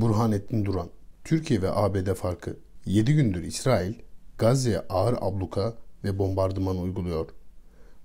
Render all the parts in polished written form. Burhanettin Duran, Türkiye ve ABD farkı. 7 gündür İsrail, Gazze'ye ağır abluka ve bombardıman uyguluyor.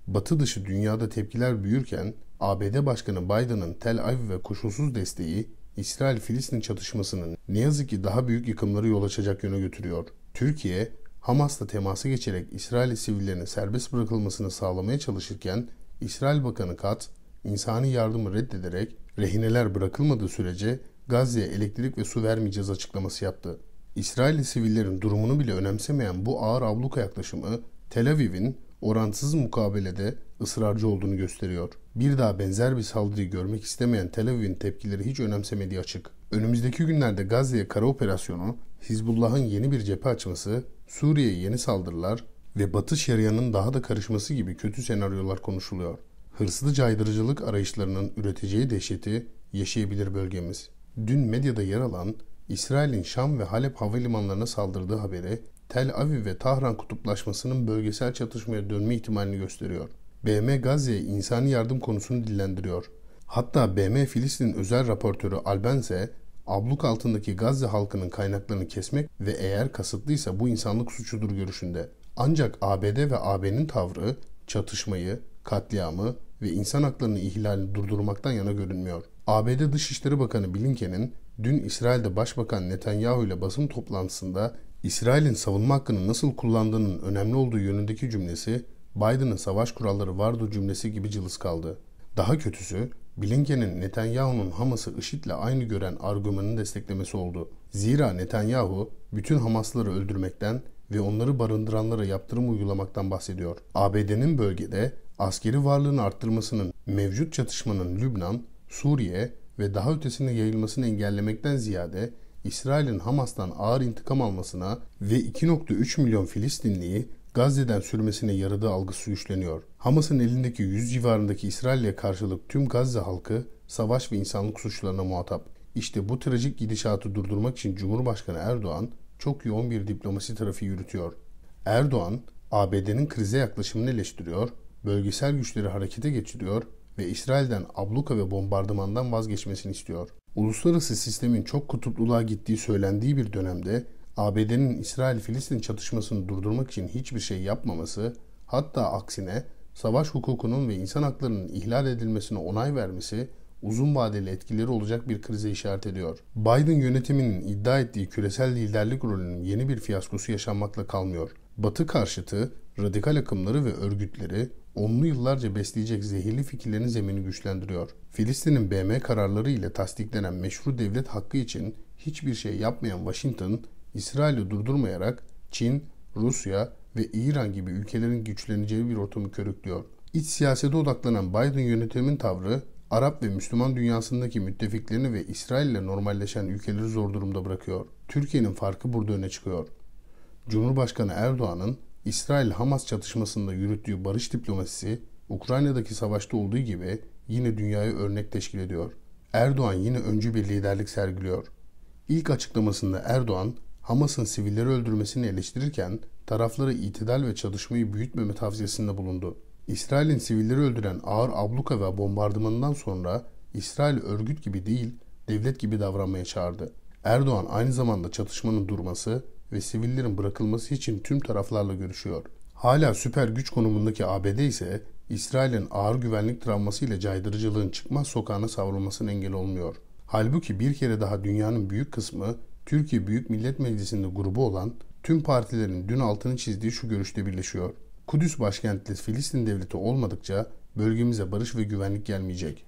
Batı dışı dünyada tepkiler büyürken, ABD Başkanı Biden'ın Tel Aviv ve koşulsuz desteği, İsrail-Filistin çatışmasının ne yazık ki daha büyük yıkımları yol açacak yöne götürüyor. Türkiye, Hamas'la temasa geçerek İsrail sivillerinin serbest bırakılmasını sağlamaya çalışırken, İsrail Bakanı Katz, insani yardımı reddederek rehineler bırakılmadığı sürece Gazze'ye elektrik ve su vermeyeceğiz açıklaması yaptı. İsrail sivillerin durumunu bile önemsemeyen bu ağır abluka yaklaşımı, Tel Aviv'in orantısız mukabelede ısrarcı olduğunu gösteriyor. Bir daha benzer bir saldırıyı görmek istemeyen Tel Aviv'in tepkileri hiç önemsemediği açık. Önümüzdeki günlerde Gazze'ye kara operasyonu, Hizbullah'ın yeni bir cephe açması, Suriye'ye yeni saldırılar ve Batı şerianın daha da karışması gibi kötü senaryolar konuşuluyor. Hırslı caydırıcılık arayışlarının üreteceği dehşeti yaşayabilir bölgemiz. Dün medyada yer alan İsrail'in Şam ve Halep havalimanlarına saldırdığı haberi, Tel Aviv ve Tahran kutuplaşmasının bölgesel çatışmaya dönme ihtimalini gösteriyor. BM Gazze'ye insani yardım konusunu dillendiriyor. Hatta BM Filistin özel raportörü Albenze, abluk altındaki Gazze halkının kaynaklarını kesmek ve eğer kasıtlıysa bu insanlık suçudur görüşünde. Ancak ABD ve AB'nin tavrı çatışmayı, katliamı ve insan haklarını ihlalini durdurmaktan yana görünmüyor. ABD Dışişleri Bakanı Blinken'in dün İsrail'de Başbakan Netanyahu ile basın toplantısında İsrail'in savunma hakkını nasıl kullandığının önemli olduğu yönündeki cümlesi, Biden'ın savaş kuralları vardı cümlesi gibi cılız kaldı. Daha kötüsü, Blinken'in Netanyahu'nun Hamas'ı IŞİD'le aynı gören argümanını desteklemesi oldu. Zira Netanyahu, bütün Hamaslıları öldürmekten ve onları barındıranlara yaptırım uygulamaktan bahsediyor. ABD'nin bölgede askeri varlığını arttırmasının, mevcut çatışmanın Lübnan, Suriye ve daha ötesine yayılmasını engellemekten ziyade, İsrail'in Hamas'tan ağır intikam almasına ve 2,3 milyon Filistinliyi Gazze'den sürmesine yaradığı algısı güçleniyor. Hamas'ın elindeki 100 civarındaki İsrail'e karşılık tüm Gazze halkı savaş ve insanlık suçlarına muhatap. İşte bu trajik gidişatı durdurmak için Cumhurbaşkanı Erdoğan çok yoğun bir diplomasi trafiği yürütüyor. Erdoğan, ABD'nin krize yaklaşımını eleştiriyor, bölgesel güçleri harekete geçiriyor ve İsrail'den abluka ve bombardımandan vazgeçmesini istiyor. Uluslararası sistemin çok kutupluluğa gittiği söylendiği bir dönemde ABD'nin İsrail-Filistin çatışmasını durdurmak için hiçbir şey yapmaması, hatta aksine savaş hukukunun ve insan haklarının ihlal edilmesine onay vermesi uzun vadeli etkileri olacak bir krize işaret ediyor. Biden yönetiminin iddia ettiği küresel liderlik rolünün yeni bir fiyaskosu yaşanmakla kalmıyor. Batı karşıtı, radikal akımları ve örgütleri onlu yıllarca besleyecek zehirli fikirlerin zemini güçlendiriyor. Filistin'in BM kararları ile tasdiklenen meşru devlet hakkı için hiçbir şey yapmayan Washington, İsrail'i durdurmayarak Çin, Rusya ve İran gibi ülkelerin güçleneceği bir ortamı körüklüyor. İç siyasete odaklanan Biden yönetimin tavrı, Arap ve Müslüman dünyasındaki müttefiklerini ve İsrail ile normalleşen ülkeleri zor durumda bırakıyor. Türkiye'nin farkı burada öne çıkıyor. Cumhurbaşkanı Erdoğan'ın İsrail-Hamas çatışmasında yürüttüğü barış diplomasisi, Ukrayna'daki savaşta olduğu gibi yine dünyaya örnek teşkil ediyor. Erdoğan yine öncü bir liderlik sergiliyor. İlk açıklamasında Erdoğan, Hamas'ın sivilleri öldürmesini eleştirirken taraflara itidal ve çatışmayı büyütmeme tavsiyesinde bulundu. İsrail'in sivilleri öldüren ağır abluka ve bombardımanından sonra İsrail örgüt gibi değil, devlet gibi davranmaya çağırdı. Erdoğan aynı zamanda çatışmanın durması ve sivillerin bırakılması için tüm taraflarla görüşüyor. Hala süper güç konumundaki ABD ise İsrail'in ağır güvenlik travması ile caydırıcılığın çıkmaz sokağına savrulmasına engel olmuyor. Halbuki bir kere daha dünyanın büyük kısmı Türkiye Büyük Millet Meclisi'nde grubu olan tüm partilerin dün altını çizdiği şu görüşte birleşiyor. Kudüs başkentli Filistin devleti olmadıkça bölgemize barış ve güvenlik gelmeyecek.